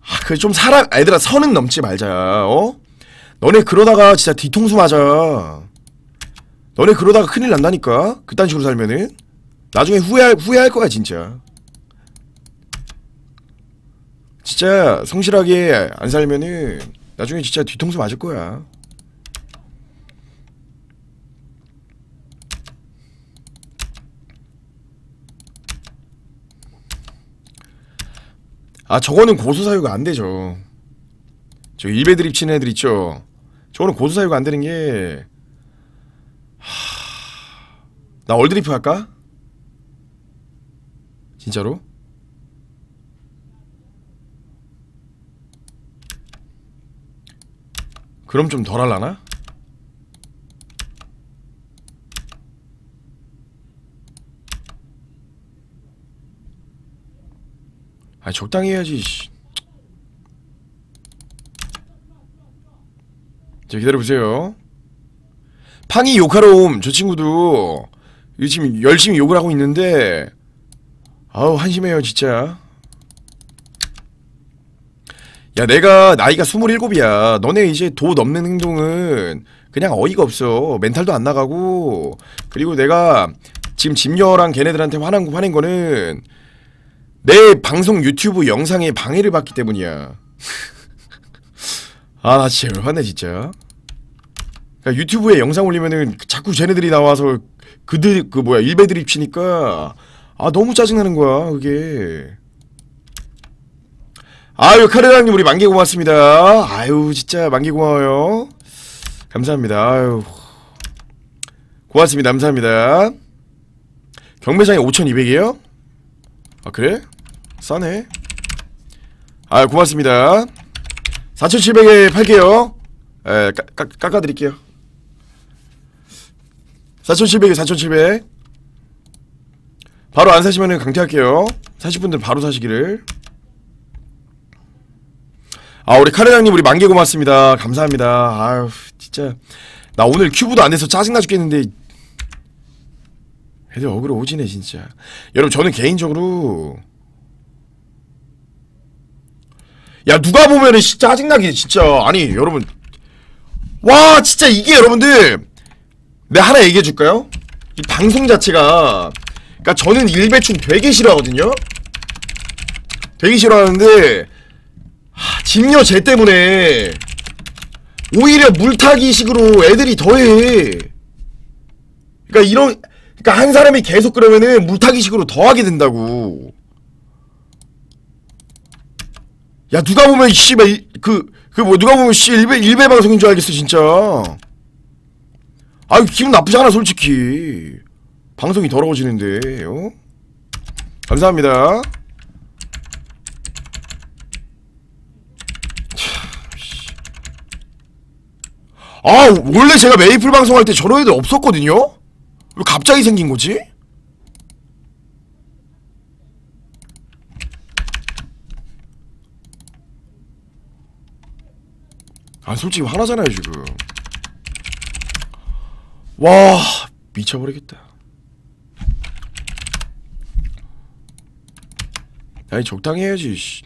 아, 그 좀 사람, 애들아, 선은 넘지 말자. 어? 너네 그러다가 진짜 뒤통수 맞아. 너네 그러다가 큰일 난다니까. 그딴 식으로 살면은 나중에 후회할 거야, 진짜. 진짜 성실하게 안 살면은 나중에 진짜 뒤통수 맞을 거야. 아, 저거는 고소사유가 안 되죠. 저 일베 드립 치는 애들 있죠. 저거는 고소사유가 안 되는 게. 하... 나 얼드리프 할까? 진짜로? 그럼 좀 덜 할라나? 아, 적당히 해야지. 자, 기다려보세요. 팡이 욕하러옴. 저 친구도 지금 열심히 욕을 하고 있는데, 아우, 한심해요, 진짜. 야, 내가 나이가 27이야 너네 이제 도 넘는 행동은 그냥 어이가 없어. 멘탈도 안 나가고. 그리고 내가 지금 집녀랑 걔네들한테 화낸 거는 내 방송 유튜브 영상에 방해를 받기 때문이야. 아, 나 진짜 열받네, 진짜. 그러니까 유튜브에 영상 올리면은 자꾸 쟤네들이 나와서 그들 그 뭐야 일베들이 치니까 아 너무 짜증나는 거야 그게. 아유 카르랑님 우리 만개 고맙습니다. 아유 진짜 만개 고마워요. 감사합니다. 아유 고맙습니다. 감사합니다. 경매장에 5,200이에요? 아 그래? 싸네. 아유 고맙습니다. 4,700에 팔게요. 에 깎아드릴게요. 4,700이에요. 4,700 바로 안 사시면은 강퇴할게요. 사실 분들 바로 사시기를. 아 우리 카레장님 우리 만개 고맙습니다. 감사합니다. 아유 진짜 나 오늘 큐브도 안해서 짜증나 죽겠는데 애들 어그로 오지네 진짜. 여러분 저는 개인적으로 야 누가 보면은 진짜 짜증나게 진짜. 아니 여러분 와 진짜 이게 여러분들 내가 하나 얘기해줄까요? 이 방송 자체가 그니까 저는 일배춘 되게 싫어하거든요? 되게 싫어하는데 집료 쟤 때문에 오히려 물타기식으로 애들이 더해. 그러니까 이런 그러니까 한 사람이 계속 그러면은 물타기식으로 더하게 된다고. 야 누가 보면 씨발 뭐 누가 보면 씨 일배 방송인 줄 알겠어 진짜. 아유 기분 나쁘지 않아 솔직히. 방송이 더러워지는데. 어? 감사합니다. 아 원래 제가 메이플 방송할 때 저런 애들 없었거든요? 왜 갑자기 생긴거지? 아 솔직히 화나잖아요 지금. 와 미쳐버리겠다. 아니 적당히 해야지 씨.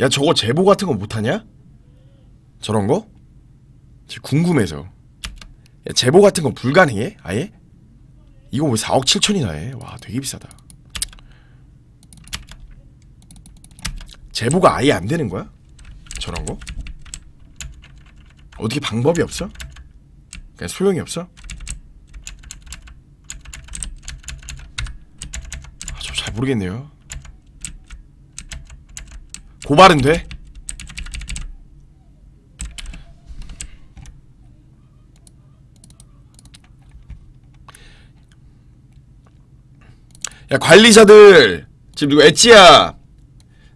야 저거 제보 같은 거 못하냐? 저런 거? 궁금해서. 야 제보 같은 거 불가능해? 아예? 이거 왜 4억 7천이나 해? 와 되게 비싸다. 제보가 아예 안 되는 거야? 저런 거? 어떻게 방법이 없어? 그냥 소용이 없어? 아, 저 잘 모르겠네요. 고발은 돼? 야 관리자들 지금 누구 엣지야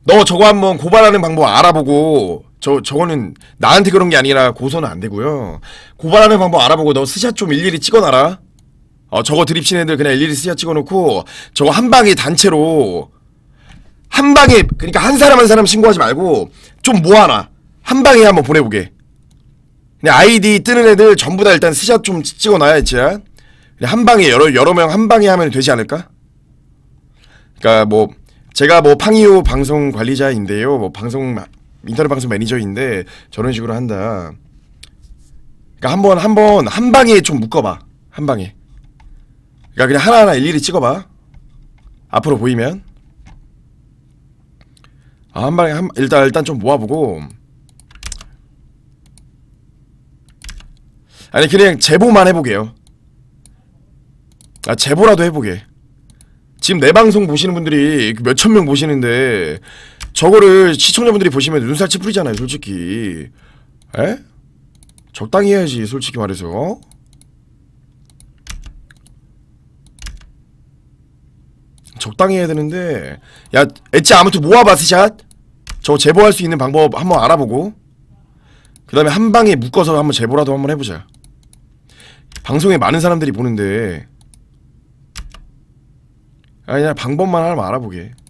너 저거 한번 고발하는 방법 알아보고 저거는 나한테 그런게 아니라 고소는 안되고요 고발하는 방법 알아보고 너 스샷 좀 일일이 찍어놔라. 저거 드립친 애들 그냥 일일이 스샷 찍어놓고 저거 한방에 단체로 한 방에 그러니까 한 사람 한 사람 신고하지 말고 좀 모아놔. 한 방에 한번 보내보게. 그냥 아이디 뜨는 애들 전부 다 일단 스샷 좀 찍어놔야지. 한 방에 여러 명 한 방에 하면 되지 않을까? 그러니까 뭐 제가 뭐 팡이요 방송 관리자인데요, 뭐 방송 인터넷 방송 매니저인데 저런 식으로 한다. 그러니까 한번 한 방에 좀 묶어봐. 한 방에. 그러니까 그냥 하나하나 일일이 찍어봐. 앞으로 보이면. 아, 한 방에 일단 좀 모아보고. 아니 그냥 제보만 해보게요. 아 제보라도 해보게. 지금 내 방송 보시는 분들이 몇천명 보시는데 저거를 시청자분들이 보시면 눈살 찌푸리잖아요 솔직히. 에? 적당히 해야지 솔직히 말해서. 적당히 해야 되는데. 야 엣지 아무튼 모아봐 스샷. 저거 제보할 수 있는 방법 한번 알아보고 그 다음에 한 방에 묶어서 한번 제보라도 한번 해보자. 방송에 많은 사람들이 보는데 아니 그냥 방법만 한번 알아보게.